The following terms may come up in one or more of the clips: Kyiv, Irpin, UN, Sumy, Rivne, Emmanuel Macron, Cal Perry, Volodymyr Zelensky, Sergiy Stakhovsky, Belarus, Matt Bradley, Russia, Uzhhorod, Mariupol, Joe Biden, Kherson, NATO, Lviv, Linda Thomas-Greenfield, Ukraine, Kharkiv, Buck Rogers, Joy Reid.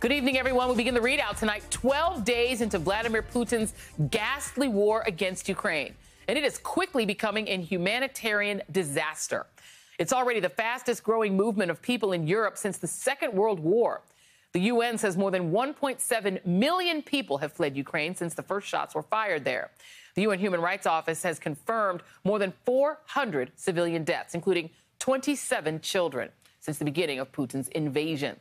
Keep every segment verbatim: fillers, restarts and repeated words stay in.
Good evening, everyone. We begin the readout tonight, twelve days into Vladimir Putin's ghastly war against Ukraine. And it is quickly becoming a humanitarian disaster. It's already the fastest growing movement of people in Europe since the Second World War. The U N says more than one point seven million people have fled Ukraine since the first shots were fired there. The U N Human Rights Office has confirmed more than four hundred civilian deaths, including twenty-seven children, since the beginning of Putin's invasion,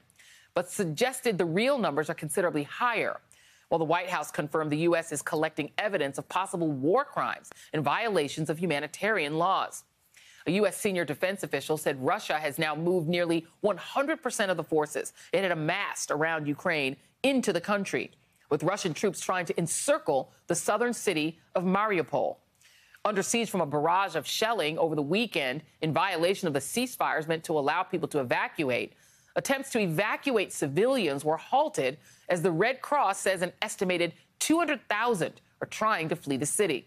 but suggested the real numbers are considerably higher. While the White House confirmed the U S is collecting evidence of possible war crimes and violations of humanitarian laws. A U S senior defense official said Russia has now moved nearly one hundred percent of the forces it had amassed around Ukraine into the country, with Russian troops trying to encircle the southern city of Mariupol. Under siege from a barrage of shelling over the weekend in violation of the ceasefires meant to allow people to evacuate, attempts to evacuate civilians were halted as the Red Cross says an estimated two hundred thousand are trying to flee the city.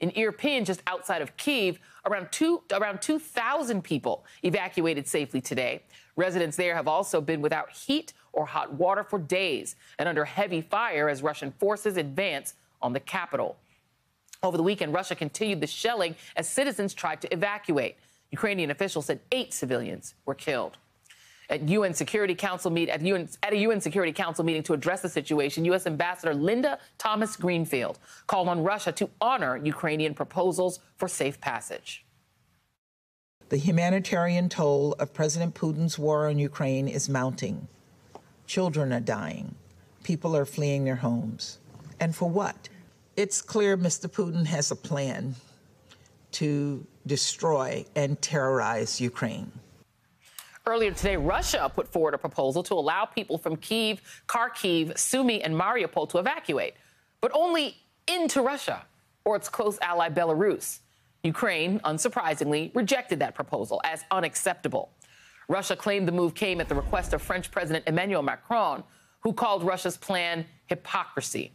In Irpin, just outside of Kyiv, around two around two thousand people evacuated safely today. Residents there have also been without heat or hot water for days and under heavy fire as Russian forces advance on the capital. Over the weekend, Russia continued the shelling as citizens tried to evacuate. Ukrainian officials said eight civilians were killed. At, UN Security Council meet, at, UN, at a U N Security Council meeting to address the situation, U S Ambassador Linda Thomas-Greenfield called on Russia to honor Ukrainian proposals for safe passage. The humanitarian toll of President Putin's war on Ukraine is mounting. Children are dying. People are fleeing their homes. And for what? It's clear Mister Putin has a plan to destroy and terrorize Ukraine. Earlier today, Russia put forward a proposal to allow people from Kyiv, Kharkiv, Sumy, and Mariupol to evacuate, but only into Russia or its close ally Belarus. Ukraine, unsurprisingly, rejected that proposal as unacceptable. Russia claimed the move came at the request of French President Emmanuel Macron, who called Russia's plan hypocrisy.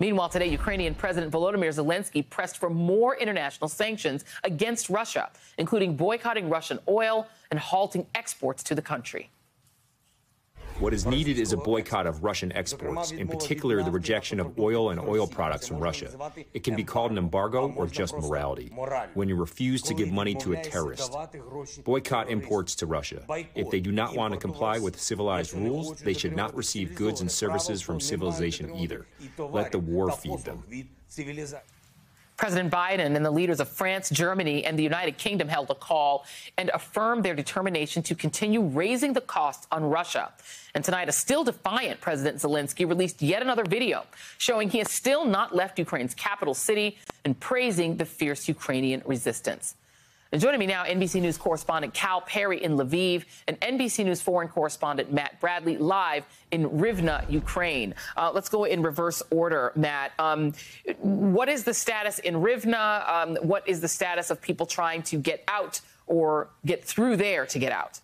Meanwhile, today, Ukrainian President Volodymyr Zelensky pressed for more international sanctions against Russia, including boycotting Russian oil and halting exports to the country. What is needed is a boycott of Russian exports, in particular the rejection of oil and oil products from Russia. It can be called an embargo or just morality, when you refuse to give money to a terrorist. Boycott imports to Russia. If they do not want to comply with civilized rules, they should not receive goods and services from civilization either. Let the war feed them. President Biden and the leaders of France, Germany, and the United Kingdom held a call and affirmed their determination to continue raising the costs on Russia. And tonight, a still defiant President Zelensky released yet another video showing he has still not left Ukraine's capital city and praising the fierce Ukrainian resistance. And joining me now, N B C News correspondent Cal Perry in Lviv and N B C News foreign correspondent Matt Bradley live in Rivne, Ukraine. Uh, let's go in reverse order, Matt. Um, what is the status in Rivne? Um, what is the status of people trying to get out or get through there to get out?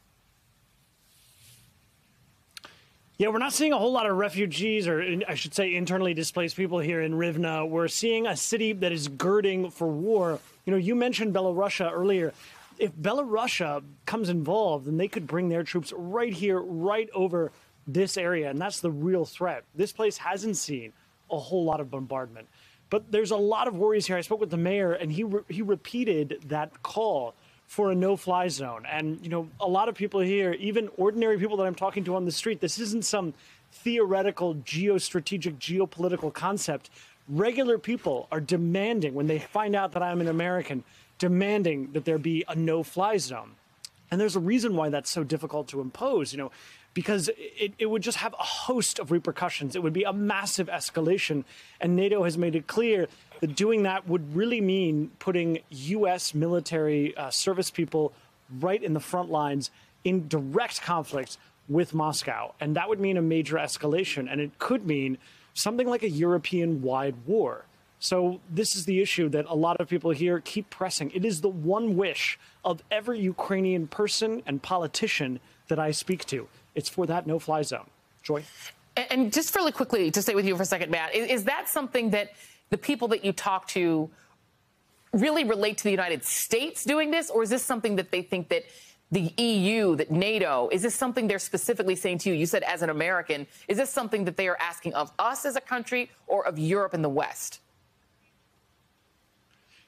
Yeah, we're not seeing a whole lot of refugees or in, I should say internally displaced people here in Rivne. We're seeing a city that is girding for war. You know, you mentioned Belarusia earlier. If Belarusia comes involved, then they could bring their troops right here, right over this area. And that's the real threat. This place hasn't seen a whole lot of bombardment. But there's a lot of worries here. I spoke with the mayor, and he re he repeated that call for a no-fly zone. And, you know, a lot of people here, even ordinary people that I'm talking to on the street, this isn't some theoretical, geostrategic, geopolitical concept. Regular people are demanding, when they find out that I'm an American, demanding that there be a no-fly zone. And there's a reason why that's so difficult to impose, you know, because it, it would just have a host of repercussions. It would be a massive escalation. And NATO has made it clear that doing that would really mean putting U S military uh, service people right in the front lines in direct conflict with Moscow. And that would mean a major escalation. And it could mean something like a European-wide war. So this is the issue that a lot of people here keep pressing. It is the one wish of every Ukrainian person and politician that I speak to. It's for that no-fly zone. Joy? And just really quickly, to stay with you for a second, Matt, is that something that the people that you talk to really relate to the United States doing this, or is this something that they think that the E U, that NATO, is this something they're specifically saying to you? You said as an American, is this something that they are asking of us as a country or of Europe and the West?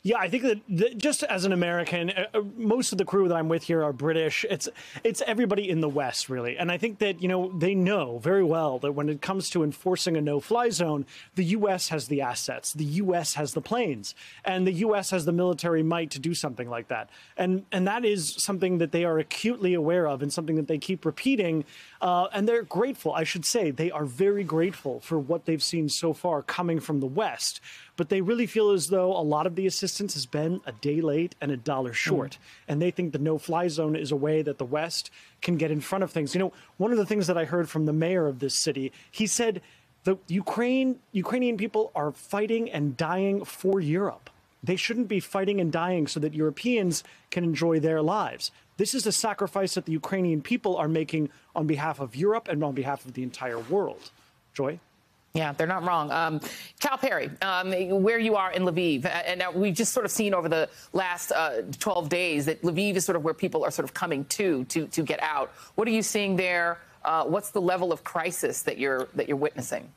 Yeah, I think that, that just as an American, uh, most of the crew that I'm with here are British. It's it's everybody in the West, really. And I think that, you know, they know very well that when it comes to enforcing a no-fly zone, the U S has the assets, the U S has the planes, and the U S has the military might to do something like that. And and that is something that they are acutely aware of and something that they keep repeating. Uh, and they're grateful, I should say. They are very grateful for what they've seen so far coming from the West. But they really feel as though a lot of the assistance has been a day late and a dollar short. Mm. And they think the no-fly zone is a way that the West can get in front of things. You know, one of the things that I heard from the mayor of this city, he said the Ukraine, Ukrainian people are fighting and dying for Europe. They shouldn't be fighting and dying so that Europeans can enjoy their lives. This is the sacrifice that the Ukrainian people are making on behalf of Europe and on behalf of the entire world. Joy? Yeah, they're not wrong. Um, Cal Perry, um, where you are in Lviv, and now we've just sort of seen over the last uh, twelve days that Lviv is sort of where people are sort of coming to to to get out. What are you seeing there? Uh, what's the level of crisis that you're that you're witnessing?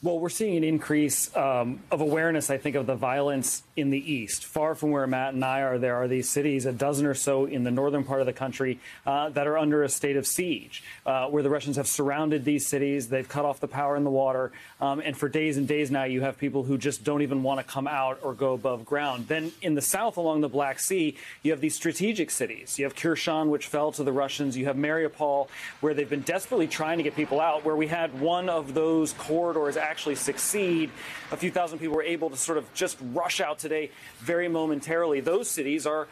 Well, we're seeing an increase um, of awareness, I think, of the violence in the east. Far from where Matt and I are, there are these cities, a dozen or so in the northern part of the country, uh, that are under a state of siege, uh, where the Russians have surrounded these cities. They've cut off the power and the water. Um, and for days and days now, you have people who just don't even want to come out or go above ground. Then in the south along the Black Sea, you have these strategic cities. You have Kherson, which fell to the Russians. You have Mariupol, where they've been desperately trying to get people out, where we had one of those corridors actually succeed. A few thousand people were able to sort of just rush out today very momentarily. Those cities are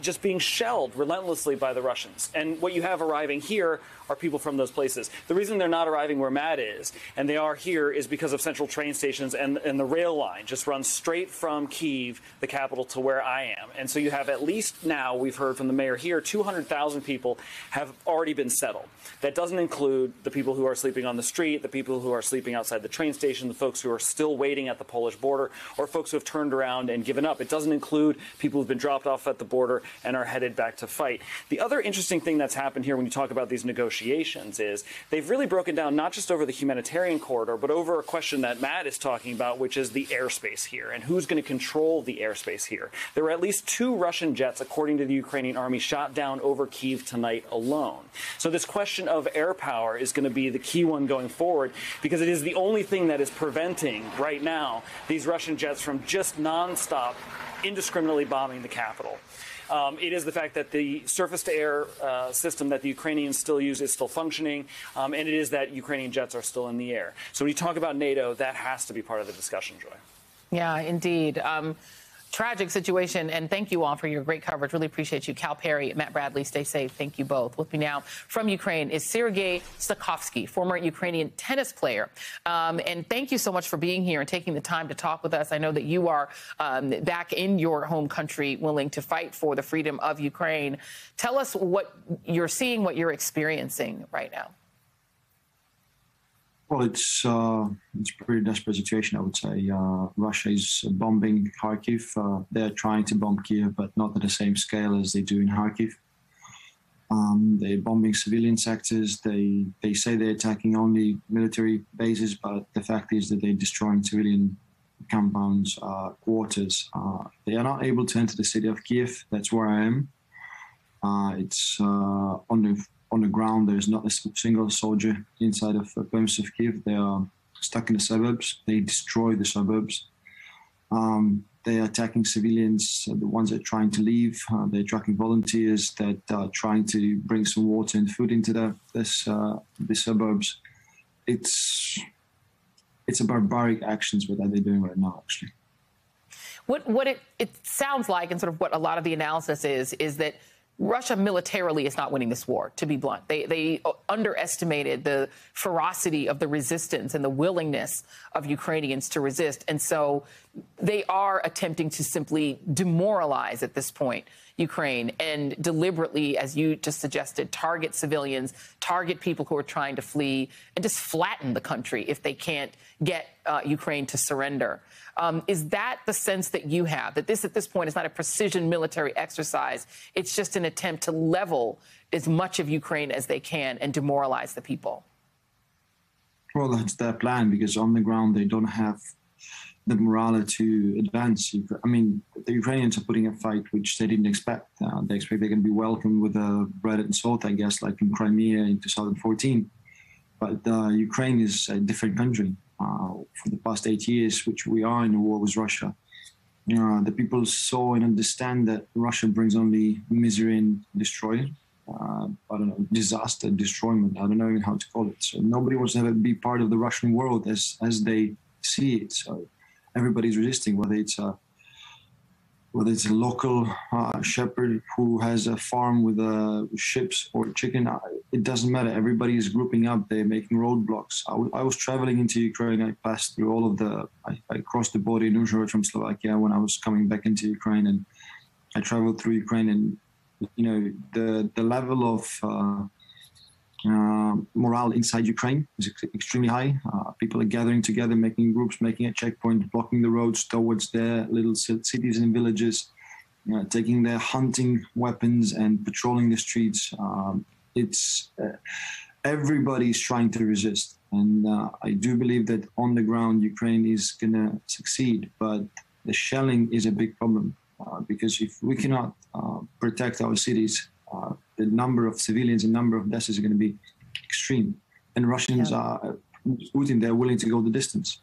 just being shelled relentlessly by the Russians. And what you have arriving here are people from those places. The reason they're not arriving where Matt is and they are here is because of central train stations and, and the rail line just runs straight from Kyiv, the capital, to where I am. And so you have at least now, we've heard from the mayor here, two hundred thousand people have already been settled. That doesn't include the people who are sleeping on the street, the people who are sleeping outside the train station, the folks who are still waiting at the Polish border, or folks who have turned around and given up. It doesn't include people who've been dropped off at the border and are headed back to fight. The other interesting thing that's happened here when you talk about these negotiations is they've really broken down not just over the humanitarian corridor, but over a question that Matt is talking about, which is the airspace here and who's going to control the airspace here. There were at least two Russian jets, according to the Ukrainian army, shot down over Kyiv tonight alone. So this question of air power is going to be the key one going forward, because it is the only thing that is preventing right now these Russian jets from just nonstop indiscriminately bombing the capital. Um, it is the fact that the surface-to-air uh, system that the Ukrainians still use is still functioning, um, and it is that Ukrainian jets are still in the air. So when you talk about NATO, that has to be part of the discussion, Joy. Yeah, indeed. Um, tragic situation, and thank you all for your great coverage. Really appreciate you. Cal Perry, Matt Bradley, stay safe. Thank you both. With me now from Ukraine is Sergiy Stakhovsky, former Ukrainian tennis player. Um, and thank you so much for being here and taking the time to talk with us. I know that you are um, back in your home country willing to fight for the freedom of Ukraine. Tell us what you're seeing, what you're experiencing right now. Well, it's uh, it's a pretty desperate situation, I would say. Uh, Russia is bombing Kharkiv. Uh, they're trying to bomb Kyiv, but not at the same scale as they do in Kharkiv. Um, they're bombing civilian sectors. They they say they're attacking only military bases, but the fact is that they're destroying civilian compounds, uh, quarters. Uh, they are not able to enter the city of Kyiv. That's where I am. Uh, it's uh, on the On the ground, there is not a single soldier inside of the premises of Kyiv. They are stuck in the suburbs. They destroy the suburbs. Um, they are attacking civilians, the ones that are trying to leave. Uh, they're tracking volunteers that are trying to bring some water and food into the this, uh, the suburbs. It's it's a barbaric actions what they're doing right now, actually. What what it it sounds like, and sort of what a lot of the analysis is, is that Russia militarily is not winning this war, to be blunt. They, they underestimated the ferocity of the resistance and the willingness of Ukrainians to resist. And so they are attempting to simply demoralize at this point Ukraine and deliberately, as you just suggested, target civilians, target people who are trying to flee, and just flatten the country if they can't get uh, Ukraine to surrender. Um, is that the sense that you have, that this at this point is not a precision military exercise? It's just an attempt to level as much of Ukraine as they can and demoralize the people? Well, that's their plan, because on the ground they don't have the morale to advance. I mean, the Ukrainians are putting a fight which they didn't expect. Uh, they expect they're going to be welcomed with uh, bread and salt, I guess, like in Crimea in two thousand fourteen. But uh, Ukraine is a different country uh, for the past eight years, which we are in a war with Russia. Uh, the people saw and understand that Russia brings only misery and destroy. Uh, I don't know, disaster, destroyment. I don't know even how to call it. So nobody wants to ever be part of the Russian world as as they see it. So everybody's resisting, whether it's a whether it's a local uh, shepherd who has a farm with uh, ships or chicken. It doesn't matter. Everybody is grouping up. They're making roadblocks. I, I was traveling into Ukraine. I passed through all of the. I, I crossed the border in Uzhhorod from Slovakia when I was coming back into Ukraine, and I traveled through Ukraine and. You know, the, the level of uh, uh, morale inside Ukraine is ex extremely high. Uh, people are gathering together, making groups, making a checkpoint, blocking the roads towards their little cities and villages, you know, taking their hunting weapons and patrolling the streets. Um, it's uh, everybody's trying to resist. And uh, I do believe that on the ground, Ukraine is going to succeed. But the shelling is a big problem. Uh, because if we cannot uh, protect our cities, uh, the number of civilians and number of deaths is going to be extreme. And Russians yeah. are, Putin, they're willing to go the distance.